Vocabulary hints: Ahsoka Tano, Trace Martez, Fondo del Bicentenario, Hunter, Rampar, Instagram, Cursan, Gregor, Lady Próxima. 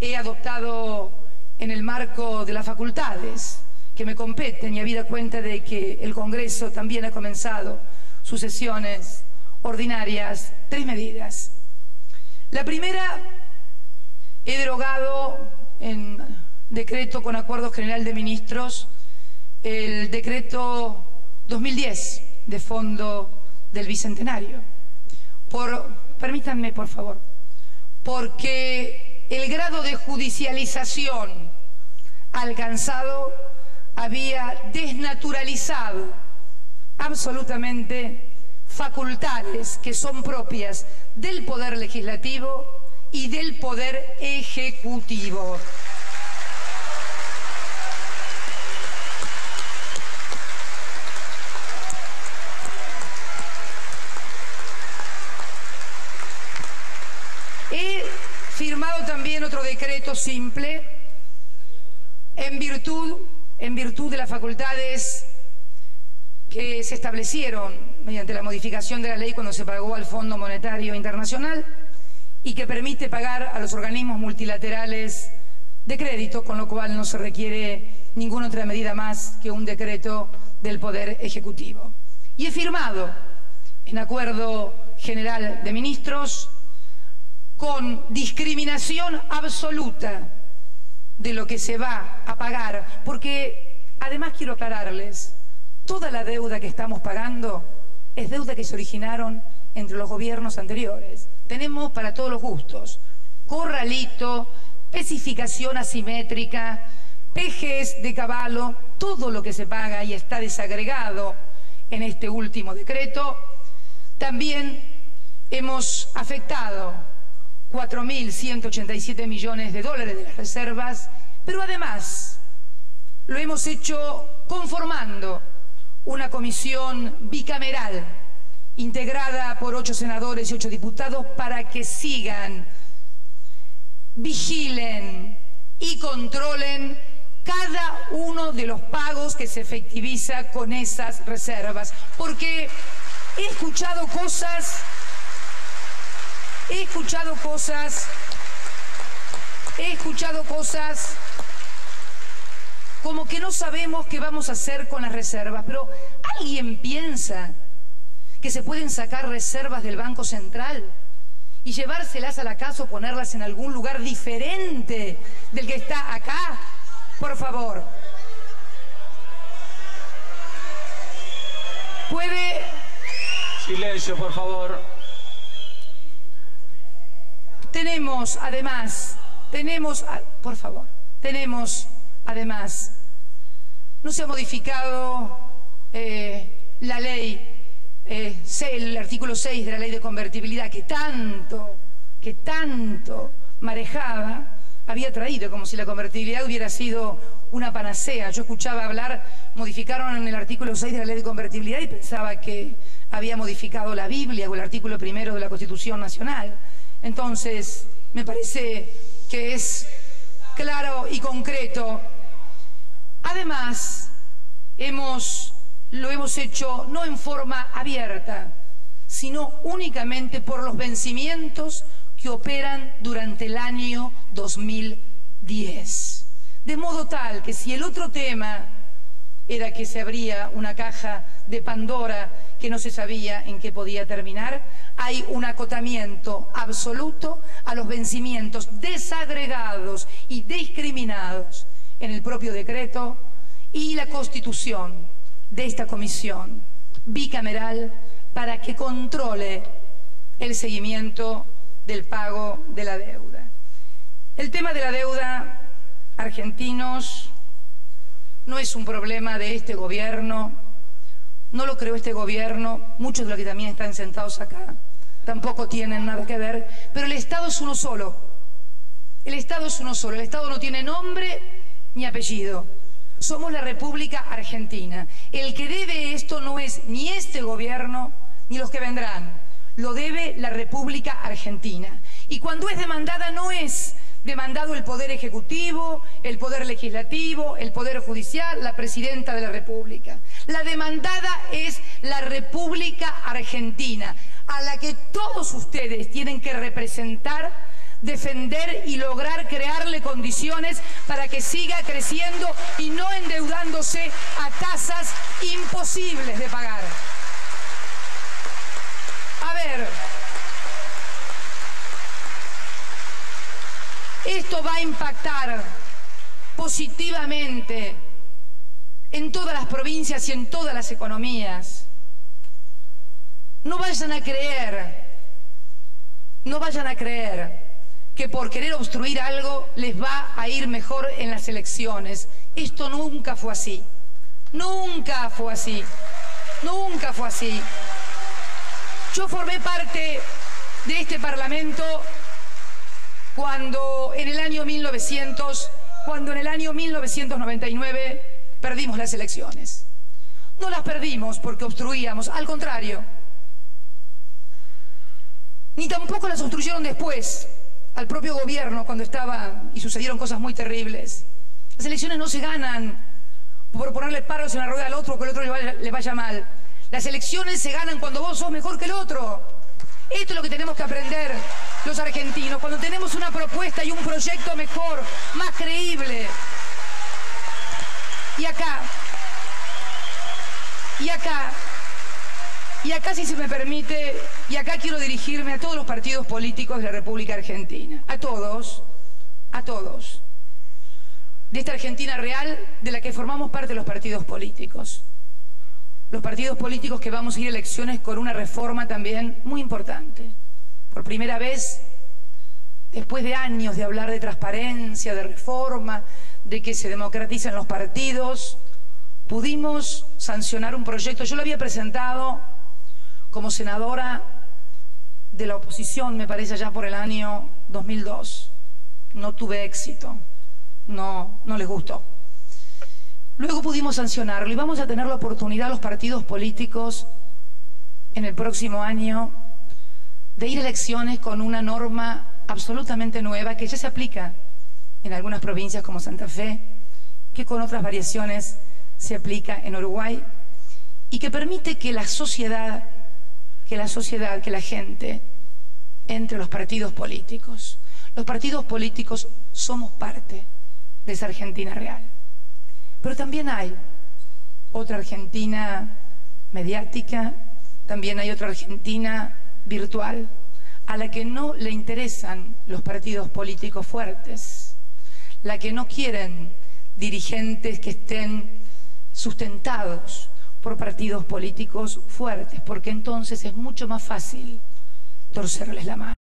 he adoptado en el marco de las facultades que me competen, y habida cuenta de que el Congreso también ha comenzado sus sesiones ordinarias, tres medidas. La primera, he derogado en decreto con acuerdo general de ministros el decreto 2010 de Fondo del Bicentenario. Permítanme, por favor, porque el grado de judicialización alcanzado había desnaturalizado absolutamente facultades que son propias del Poder Legislativo y del Poder Ejecutivo. He firmado también otro decreto simple en virtud de las facultades que se establecieron mediante la modificación de la ley cuando se pagó al Fondo Monetario Internacional y que permite pagar a los organismos multilaterales de crédito, con lo cual no se requiere ninguna otra medida más que un decreto del Poder Ejecutivo. Y he firmado, en acuerdo general de ministros, con discriminación absoluta de lo que se va a pagar, porque además quiero aclararles, toda la deuda que estamos pagando es deuda que se originaron entre los gobiernos anteriores. Tenemos para todos los gustos: corralito, especificación asimétrica, pejes de caballo, todo lo que se paga y está desagregado en este último decreto. También hemos afectado 4.187 millones de dólares de las reservas, pero además lo hemos hecho conformando una comisión bicameral integrada por 8 senadores y 8 diputados para que sigan, vigilen y controlen cada uno de los pagos que se efectiviza con esas reservas. Porque he escuchado cosas como que no sabemos qué vamos a hacer con las reservas. Pero ¿alguien piensa que se pueden sacar reservas del Banco Central y llevárselas a la casa o ponerlas en algún lugar diferente del que está acá? Por favor. Puede... Silencio, por favor. Tenemos, además... Por favor. Tenemos... Además, no se ha modificado la ley, el artículo 6 de la ley de convertibilidad que tanto marejada había traído, como si la convertibilidad hubiera sido una panacea. Yo escuchaba hablar, modificaron el artículo 6 de la ley de convertibilidad y pensaba que había modificado la Biblia o el artículo 1 de la Constitución Nacional. Entonces, me parece que es claro y concreto. Además, lo hemos hecho no en forma abierta, sino únicamente por los vencimientos que operan durante el año 2010. De modo tal que si el otro tema era que se abría una caja de Pandora que no se sabía en qué podía terminar, hay un acotamiento absoluto a los vencimientos desagregados y discriminados en el propio decreto, y la constitución de esta comisión bicameral para que controle el seguimiento del pago de la deuda. El tema de la deuda, argentinos, no es un problema de este gobierno, no lo creó este gobierno, muchos de los que también están sentados acá tampoco tienen nada que ver, pero el Estado es uno solo. El Estado es uno solo, el Estado no tiene nombre ni apellido. Somos la República Argentina. El que debe esto no es ni este gobierno ni los que vendrán. Lo debe la República Argentina. Y cuando es demandada, no es demandado el Poder Ejecutivo, el Poder Legislativo, el Poder Judicial, la Presidenta de la República. La demandada es la República Argentina, a la que todos ustedes tienen que representar defender y lograr crearle condiciones para que siga creciendo y no endeudándose a tasas imposibles de pagar. A ver, esto va a impactar positivamente en todas las provincias y en todas las economías. No vayan a creer, no vayan a creer que por querer obstruir algo les va a ir mejor en las elecciones. Esto nunca fue así, nunca fue así, nunca fue así. Yo formé parte de este Parlamento cuando en el año 1999 perdimos las elecciones. No las perdimos porque obstruíamos, al contrario. Ni tampoco las obstruyeron después al propio gobierno cuando estaba y sucedieron cosas muy terribles. Las elecciones no se ganan por ponerle paros en la rueda al otro o que el otro le vaya mal. Las elecciones se ganan cuando vos sos mejor que el otro. Esto es lo que tenemos que aprender los argentinos, cuando tenemos una propuesta y un proyecto mejor, más creíble. Y acá, si se me permite, y acá quiero dirigirme a todos los partidos políticos de la República Argentina, a todos, de esta Argentina real de la que formamos parte los partidos políticos que vamos a ir a elecciones con una reforma también muy importante. Por primera vez, después de años de hablar de transparencia, de reforma, de que se democraticen los partidos, pudimos sancionar un proyecto. Yo lo había presentado como senadora de la oposición, me parece, allá por el año 2002. No tuve éxito, no les gustó. Luego pudimos sancionarlo y vamos a tener la oportunidad los partidos políticos en el próximo año de ir a elecciones con una norma absolutamente nueva que ya se aplica en algunas provincias como Santa Fe, que con otras variaciones se aplica en Uruguay y que permite que la gente entre los partidos políticos. Los partidos políticos somos parte de esa Argentina real. Pero también hay otra Argentina mediática, también hay otra Argentina virtual, a la que no le interesan los partidos políticos fuertes, la que no quieren dirigentes que estén sustentados por partidos políticos fuertes, porque entonces es mucho más fácil torcerles la mano.